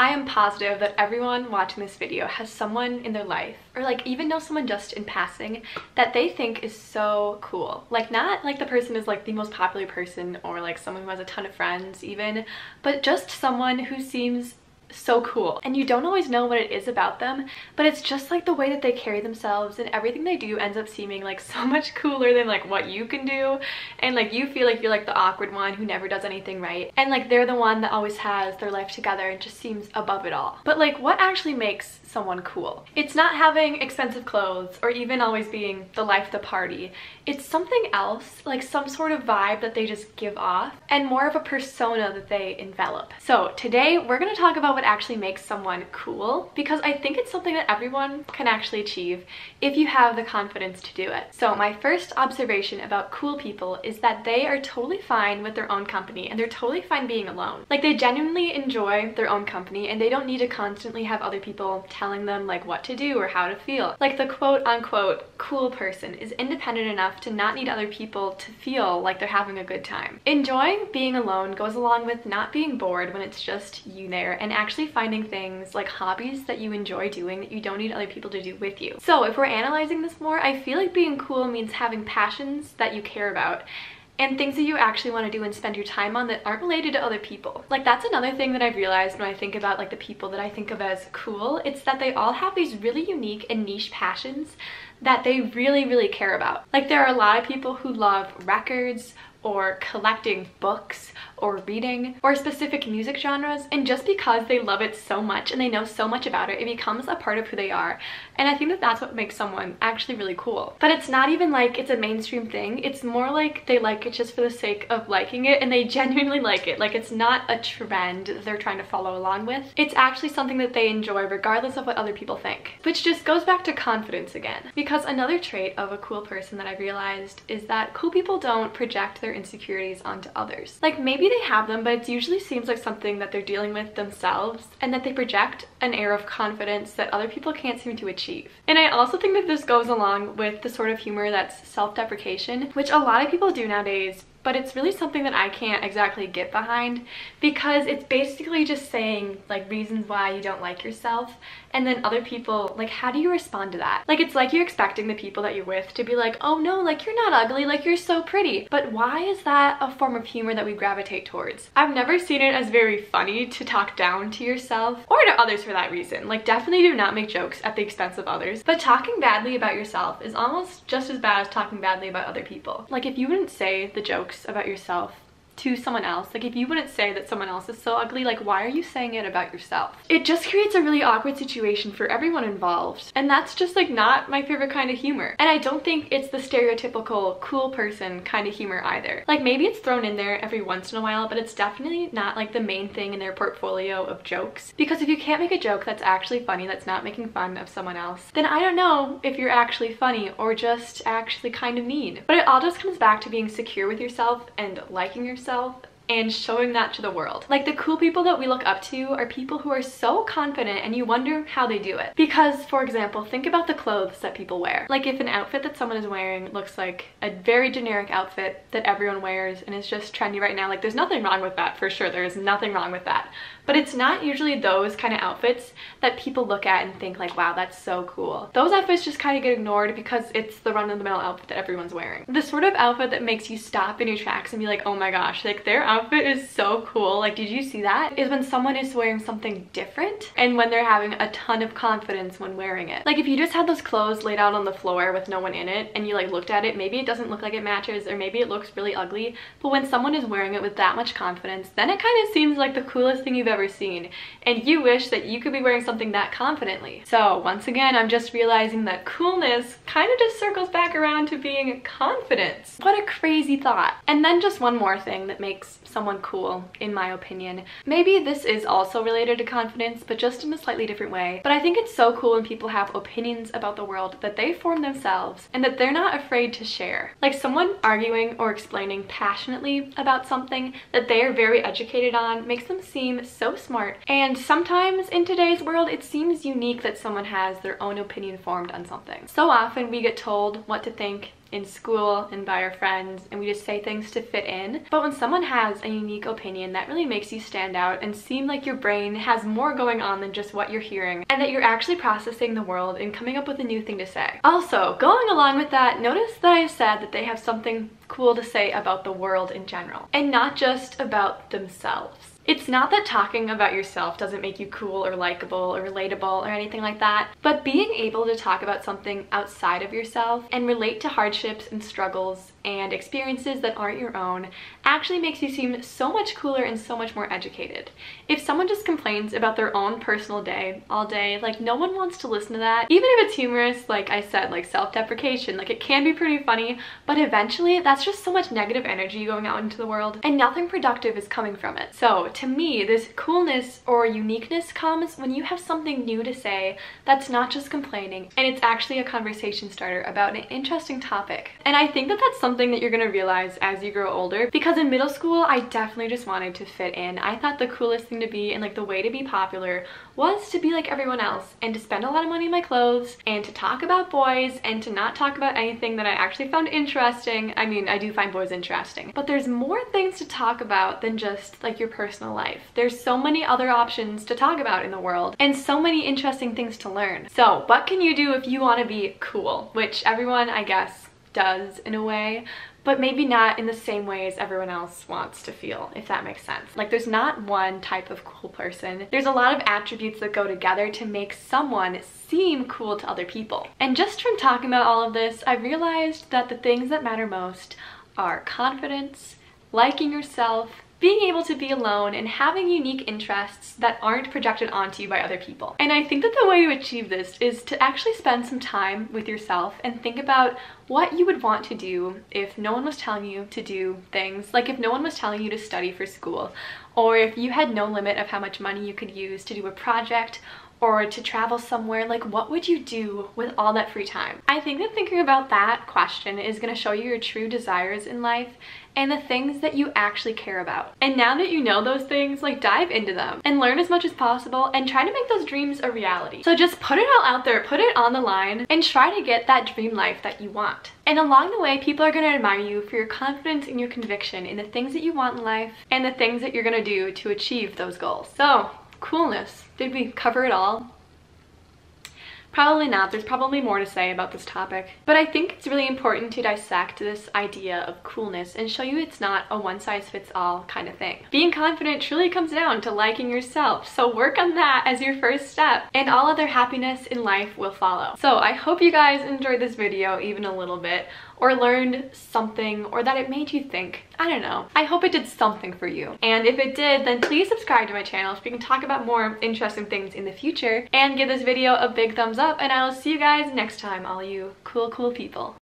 I am positive that everyone watching this video has someone in their life, or like even know someone just in passing, that they think is so cool. Like, not like the person is like the most popular person or like someone who has a ton of friends even, but just someone who seems so cool. And you don't always know what it is about them, but it's just like the way that they carry themselves and everything they do ends up seeming like so much cooler than like what you can do. And like you feel like you're like the awkward one who never does anything right, and like they're the one that always has their life together and just seems above it all. But like, what actually makes someone cool? It's not having expensive clothes or even always being the life of the party. It's something else, like some sort of vibe that they just give off, and more of a persona that they envelop. So today we're gonna talk about what actually makes someone cool, because I think it's something that everyone can actually achieve if you have the confidence to do it. So my first observation about cool people is that they are totally fine with their own company, and they're totally fine being alone. Like, they genuinely enjoy their own company and they don't need to constantly have other people telling them like what to do or how to feel. Like, the quote-unquote cool person is independent enough to not need other people to feel like they're having a good time. Enjoying being alone goes along with not being bored when it's just you there, and actually finding things like hobbies that you enjoy doing that you don't need other people to do with you. So if we're analyzing this more, I feel like being cool means having passions that you care about and things that you actually want to do and spend your time on that aren't related to other people. Like, that's another thing that I've realized when I think about like the people that I think of as cool. It's that they all have these really unique and niche passions that they really, really care about. Like, there are a lot of people who love records, or collecting books, or reading, or specific music genres, and just because they love it so much and they know so much about it, it becomes a part of who they are. And I think that that's what makes someone actually really cool. But it's not even like it's a mainstream thing, it's more like they like it just for the sake of liking it, and they genuinely like it. Like, it's not a trend they're trying to follow along with, it's actually something that they enjoy regardless of what other people think. Which just goes back to confidence again, because another trait of a cool person that I've realized is that cool people don't project their insecurities onto others. Like, maybe they have them, but it usually seems like something that they're dealing with themselves, and that they project an air of confidence that other people can't seem to achieve. And I also think that this goes along with the sort of humor that's self-deprecation, which a lot of people do nowadays, but it's really something that I can't exactly get behind, because it's basically just saying like reasons why you don't like yourself, and then other people, like, how do you respond to that? Like, it's like you're expecting the people that you're with to be like, oh no, like, you're not ugly, like, you're so pretty. But why is that a form of humor that we gravitate towards? I've never seen it as very funny to talk down to yourself or to others for that reason. Like, definitely do not make jokes at the expense of others, but talking badly about yourself is almost just as bad as talking badly about other people. Like, if you wouldn't say the jokes about yourself to someone else, like if you wouldn't say that someone else is so ugly, like why are you saying it about yourself? It just creates a really awkward situation for everyone involved, and that's just like not my favorite kind of humor. And I don't think it's the stereotypical cool person kind of humor either. Like, maybe it's thrown in there every once in a while, but it's definitely not like the main thing in their portfolio of jokes, because if you can't make a joke that's actually funny, that's not making fun of someone else, then I don't know if you're actually funny or just actually kind of mean. But it all just comes back to being secure with yourself and liking yourself and showing that to the world. Like, the cool people that we look up to are people who are so confident and you wonder how they do it. Because, for example, think about the clothes that people wear. Like, if an outfit that someone is wearing looks like a very generic outfit that everyone wears and is just trendy right now, like, there's nothing wrong with that, for sure, there is nothing wrong with that. But it's not usually those kind of outfits that people look at and think like, wow, that's so cool. Those outfits just kind of get ignored because it's the run-of-the-mill outfit that everyone's wearing. The sort of outfit that makes you stop in your tracks and be like, oh my gosh, like, their outfit is so cool, like, did you see that? Is when someone is wearing something different and when they're having a ton of confidence when wearing it. Like, if you just had those clothes laid out on the floor with no one in it and you like looked at it, maybe it doesn't look like it matches, or maybe it looks really ugly, but when someone is wearing it with that much confidence, then it kind of seems like the coolest thing you've ever seen, and you wish that you could be wearing something that confidently. So once again, I'm just realizing that coolness kind of just circles back around to being confidence. What a crazy thought. And then just one more thing that makes someone cool, in my opinion. Maybe this is also related to confidence, but just in a slightly different way. But I think it's so cool when people have opinions about the world that they form themselves and that they're not afraid to share. Like, someone arguing or explaining passionately about something that they are very educated on makes them seem so so smart. And sometimes in today's world, it seems unique that someone has their own opinion formed on something. So often we get told what to think in school and by our friends, and we just say things to fit in. But when someone has a unique opinion, that really makes you stand out and seem like your brain has more going on than just what you're hearing, and that you're actually processing the world and coming up with a new thing to say. Also, going along with that, notice that I said that they have something cool to say about the world in general, and not just about themselves. It's not that talking about yourself doesn't make you cool or likable or relatable or anything like that, but being able to talk about something outside of yourself and relate to hardships and struggles and experiences that aren't your own actually makes you seem so much cooler and so much more educated. If someone just complains about their own personal day all day, like, no one wants to listen to that. Even if it's humorous, like I said, like self-deprecation, like it can be pretty funny, but eventually that's just so much negative energy going out into the world and nothing productive is coming from it. So to me, this coolness or uniqueness comes when you have something new to say that's not just complaining, and it's actually a conversation starter about an interesting topic. And I think that that's something that you're gonna realize as you grow older, because in middle school, I definitely just wanted to fit in. I thought the coolest thing to be and like the way to be popular was to be like everyone else and to spend a lot of money on my clothes and to talk about boys and to not talk about anything that I actually found interesting. I mean, I do find boys interesting, but there's more things to talk about than just like your personal life. There's so many other options to talk about in the world and so many interesting things to learn. So what can you do if you want to be cool? Which everyone, I guess, does in a way, but maybe not in the same way as everyone else wants to feel, if that makes sense. Like, there's not one type of cool person. There's a lot of attributes that go together to make someone seem cool to other people. And just from talking about all of this, I realized that the things that matter most are confidence, liking yourself, being able to be alone, and having unique interests that aren't projected onto you by other people. And I think that the way to achieve this is to actually spend some time with yourself and think about what you would want to do if no one was telling you to do things. Like, if no one was telling you to study for school, or if you had no limit of how much money you could use to do a project or to travel somewhere, like, what would you do with all that free time? I think that thinking about that question is gonna show you your true desires in life and the things that you actually care about. And now that you know those things, like, dive into them and learn as much as possible and try to make those dreams a reality. So just put it all out there, put it on the line, and try to get that dream life that you want. And along the way, people are gonna admire you for your confidence and your conviction in the things that you want in life and the things that you're gonna do to achieve those goals. So, coolness. Did we cover it all? Probably not. There's probably more to say about this topic. But I think it's really important to dissect this idea of coolness and show you it's not a one-size-fits-all kind of thing. Being confident truly comes down to liking yourself, so work on that as your first step, and all other happiness in life will follow. So I hope you guys enjoyed this video even a little bit, or learned something, or that it made you think. I don't know. I hope it did something for you. And if it did, then please subscribe to my channel so we can talk about more interesting things in the future, and give this video a big thumbs up, and I will see you guys next time, all you cool people.